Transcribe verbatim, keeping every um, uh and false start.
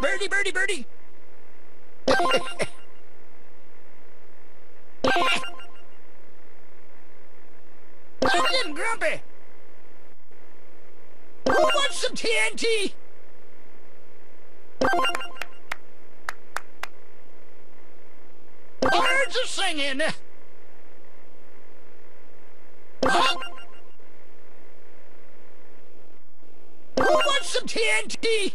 birdie, birdie, birdie. Look at him, grumpy. Who wants some T N T? Birds are singing. Huh? Who wants some T N T?